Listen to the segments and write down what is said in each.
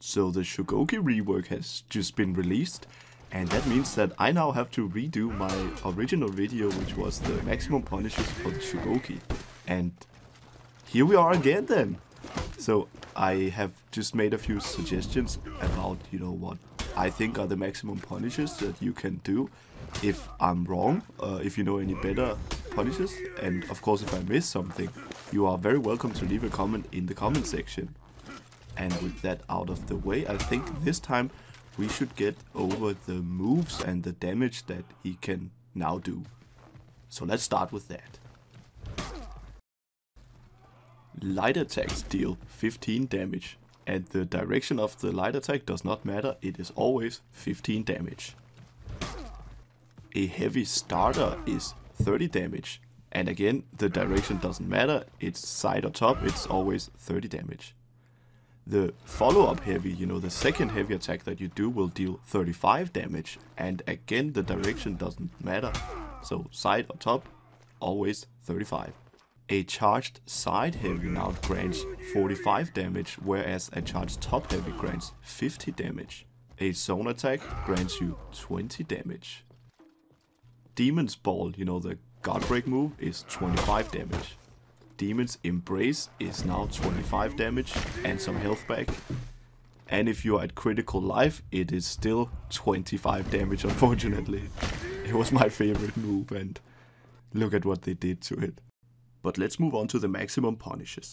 So the Shugoki rework has just been released, and that means that I now have to redo my original video, which was the maximum punishes for the Shugoki. And here we are again then! So I have just made a few suggestions about, you know, what I think are the maximum punishes that you can do if I'm wrong, if you know any better punishes, and of course if I miss something, you are very welcome to leave a comment in the comment section. And with that out of the way, I think this time we should get over the moves and the damage that he can now do. So let's start with that. Light attacks deal 15 damage, and the direction of the light attack does not matter, it is always 15 damage. A heavy starter is 30 damage, and again the direction doesn't matter, it's side or top, it's always 30 damage. The follow-up heavy, you know, the second heavy attack that you do will deal 35 damage, and again the direction doesn't matter, so side or top, always 35. A charged side heavy now grants 45 damage, whereas a charged top heavy grants 50 damage. A zone attack grants you 20 damage. Demon's Ball, you know, the Godbreak move, is 25 damage. Demon's Embrace is now 25 damage and some health back. And if you're at critical life, it is still 25 damage, unfortunately. It was my favorite move, and look at what they did to it. But let's move on to the maximum punishes.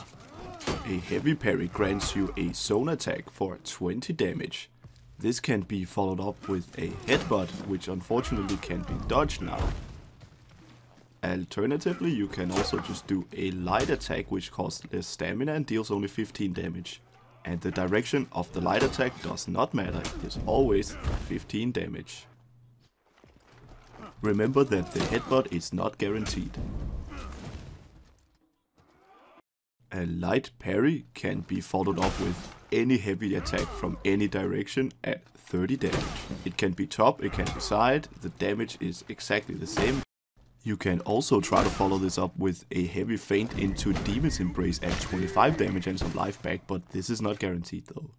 A heavy parry grants you a zone attack for 20 damage. This can be followed up with a headbutt, which unfortunately can be dodged now. Alternatively, you can also just do a light attack, which costs less stamina and deals only 15 damage. And the direction of the light attack does not matter, it is always 15 damage. Remember that the headbutt is not guaranteed. A light parry can be followed up with any heavy attack from any direction at 30 damage. It can be top, it can be side, the damage is exactly the same. You can also try to follow this up with a heavy feint into Demon's Embrace at 25 damage and some life back, but this is not guaranteed though.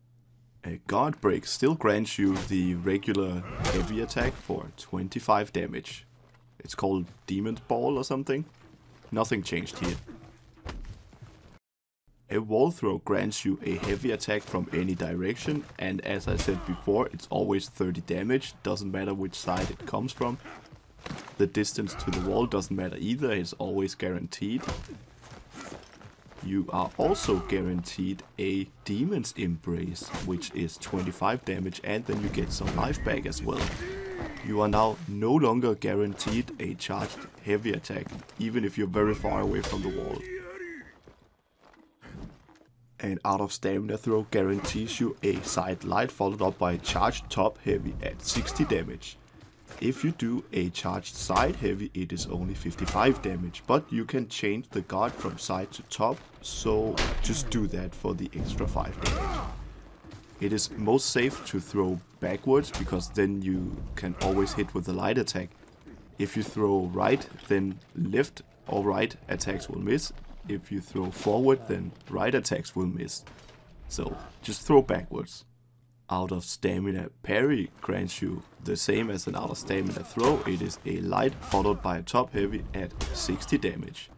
A Godbreak still grants you the regular heavy attack for 25 damage. It's called Demon's Ball or something. Nothing changed here. A wall throw grants you a heavy attack from any direction, and as I said before, it's always 30 damage, doesn't matter which side it comes from. The distance to the wall doesn't matter either, it's always guaranteed. You are also guaranteed a Demon's Embrace, which is 25 damage, and then you get some life back as well. You are now no longer guaranteed a charged heavy attack, even if you're very far away from the wall. An out of stamina throw guarantees you a side light followed up by a charged top heavy at 60 damage. If you do a charged side heavy, it is only 55 damage, but you can change the guard from side to top, so just do that for the extra 5 damage. It is most safe to throw backwards, because then you can always hit with the light attack. If you throw right, then left or right attacks will miss. If you throw forward, then right attacks will miss, so just throw backwards. Out of stamina parry grants you the same as an out of stamina throw, it is a light followed by a top heavy at 60 damage.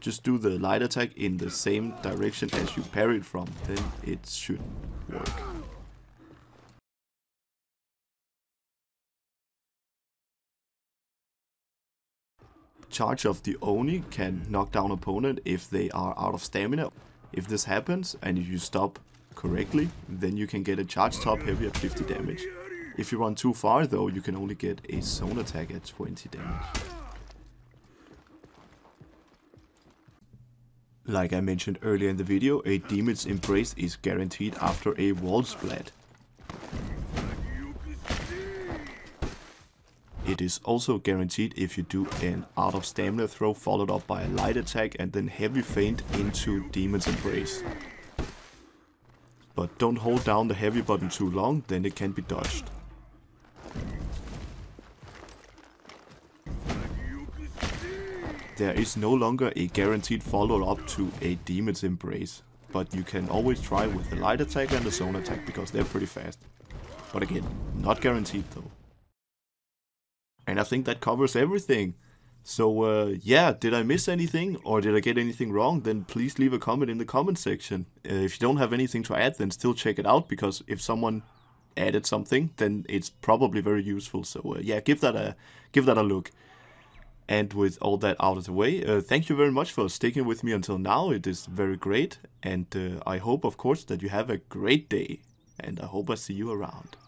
Just do the light attack in the same direction as you parried from, then it should work. Charge of the Oni can knock down opponent if they are out of stamina. If this happens and if you stop correctly, then you can get a charge top heavy at 50 damage. If you run too far though, you can only get a zone attack at 20 damage. Like I mentioned earlier in the video, a Demon's Embrace is guaranteed after a wall splat. It is also guaranteed if you do an out of stamina throw followed up by a light attack and then heavy feint into Demon's Embrace. But don't hold down the heavy button too long, then it can be dodged. There is no longer a guaranteed follow-up to a Demon's Embrace, but you can always try with the light attack and the zone attack because they're pretty fast. But again, not guaranteed though. And I think that covers everything. So yeah, did I miss anything or did I get anything wrong? Then please leave a comment in the comment section. If you don't have anything to add, then still check it out, because if someone added something, then it's probably very useful. So yeah, give that a look. And with all that out of the way, thank you very much for sticking with me until now. It is very great, and I hope, of course, that you have a great day, and I hope I see you around.